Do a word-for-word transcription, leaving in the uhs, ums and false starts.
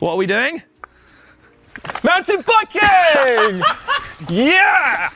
What are we doing? Mountain biking! Yeah!